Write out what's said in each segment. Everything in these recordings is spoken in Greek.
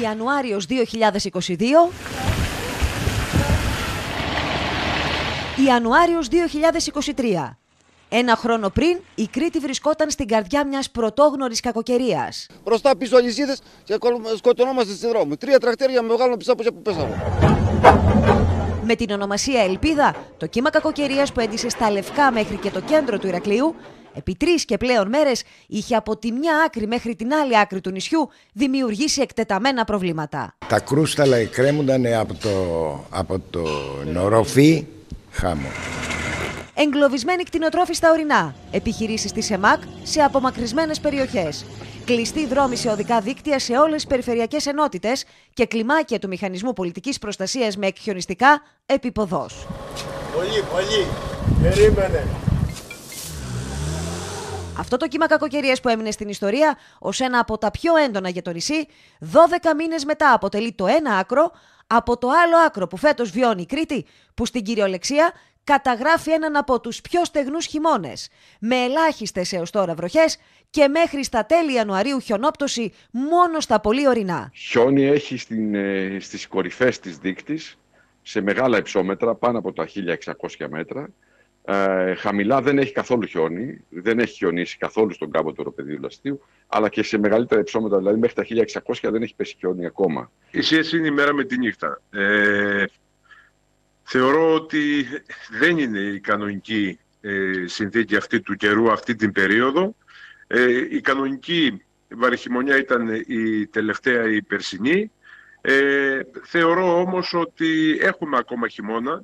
Ιανουάριος 2022. Ιανουάριος 2023. Ένα χρόνο πριν, η Κρήτη βρισκόταν στην καρδιά μιας πρωτόγνωρης κακοκαιρίας. Μπροστά πίσω αλυσίδες και σκοτωνόμαστε στη δρόμο. 3 τρακτέρια με μεγάλο πισάπο που πέσαμε. Με την ονομασία Ελπίδα, το κύμα κακοκαιρίας που έντυσε στα Λευκά μέχρι και το κέντρο του Ηρακλείου, επί 3 και πλέον μέρες είχε από τη μια άκρη μέχρι την άλλη άκρη του νησιού δημιουργήσει εκτεταμένα προβλήματα. Τα κρούσταλα εκκρέμουνταν από το νοροφή χάμο. Εγκλωβισμένοι κτηνοτρόφοι στα ορεινά, επιχειρήσεις της ΕΜΑΚ σε απομακρυσμένες περιοχές, κλειστή δρόμη σε οδικά δίκτυα σε όλες τις περιφερειακές ενότητες και κλιμάκια του Μηχανισμού Πολιτικής Προστασίας με εκχιονιστικά επιποδός. Πολύ, περίμενε. Αυτό το κύμα κακοκαιρίας που έμεινε στην ιστορία ως ένα από τα πιο έντονα για το νησί, 12 μήνες μετά αποτελεί το ένα άκρο από το άλλο άκρο που φέτος βιώνει η Κρήτη, που στην κυριολεξία καταγράφει έναν από τους πιο στεγνούς χειμώνες, με ελάχιστες έως τώρα βροχές και μέχρι στα τέλη Ιανουαρίου χιονόπτωση μόνο στα πολύ ορεινά. Χιόνι έχει στις κορυφές της δίκτυς, σε μεγάλα υψόμετρα, πάνω από τα 1600 μέτρα. Χαμηλά δεν έχει καθόλου χιόνι, δεν έχει χιονίσει καθόλου στον κάμπο του Οροπεδίου Λαστίου, αλλά και σε μεγαλύτερα υψόμετρα, δηλαδή μέχρι τα 1600 δεν έχει πέσει χιόνι ακόμα. Η σχέση είναι η μέρα με τη νύχτα. Θεωρώ ότι δεν είναι η κανονική συνθήκη αυτή του καιρού αυτή την περίοδο. Η κανονική βαρυχημονιά ήταν η τελευταία, η περσινή. Θεωρώ όμως ότι έχουμε ακόμα χειμώνα.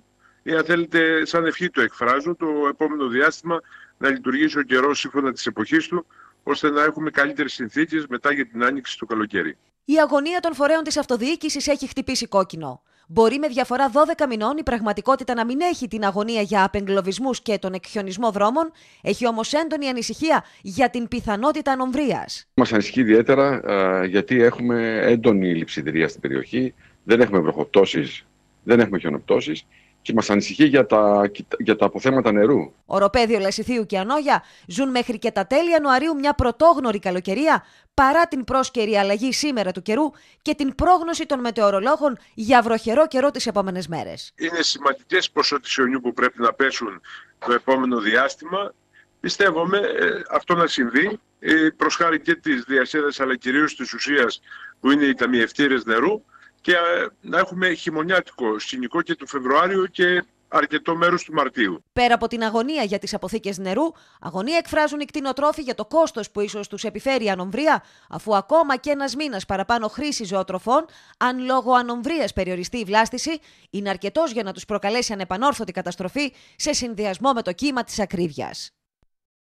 Αν θέλετε, σαν ευχή το εκφράζω, το επόμενο διάστημα να λειτουργήσει ο καιρός σύμφωνα της εποχής του, ώστε να έχουμε καλύτερες συνθήκες μετά για την άνοιξη του καλοκαίρι. Η αγωνία των φορέων της αυτοδιοίκησης έχει χτυπήσει κόκκινο. Μπορεί με διαφορά 12 μηνών η πραγματικότητα να μην έχει την αγωνία για απεγκλωβισμούς και τον εκχιονισμό δρόμων, έχει όμως έντονη ανησυχία για την πιθανότητα ανομβρίας. Μας ανησυχεί ιδιαίτερα γιατί έχουμε έντονη λειψιδρία στην περιοχή, δεν έχουμε βροχοπτώσεις, δεν έχουμε χιονοπτώσεις. Και μας ανησυχεί για τα αποθέματα νερού. Οροπέδιο, Λασιθίου και Ανόγια ζουν μέχρι και τα τέλη Ιανουαρίου μια πρωτόγνωρη καλοκαιρία, παρά την πρόσκαιρη αλλαγή σήμερα του καιρού και την πρόγνωση των μετεωρολόγων για βροχερό καιρό τις επόμενες μέρες. Είναι σημαντικές ποσότητες χιονιού που πρέπει να πέσουν το επόμενο διάστημα. Πιστεύουμε αυτό να συμβεί προς χάρη και της διασέδας, αλλά κυρίως της ουσίας που είναι οι ταμιευτήρες νερού. Και να έχουμε χειμωνιάτικο σκηνικό και του Φεβρουάριου και αρκετό μέρος του Μαρτίου. Πέρα από την αγωνία για τις αποθήκες νερού, αγωνία εκφράζουν οι κτηνοτρόφοι για το κόστος που ίσως τους επιφέρει η ανομβρία, αφού ακόμα και ένας μήνας παραπάνω χρήση ζωοτροφών, αν λόγω ανομβρίας περιοριστεί η βλάστηση, είναι αρκετός για να τους προκαλέσει ανεπανόρθωτη καταστροφή σε συνδυασμό με το κύμα της ακρίβειας.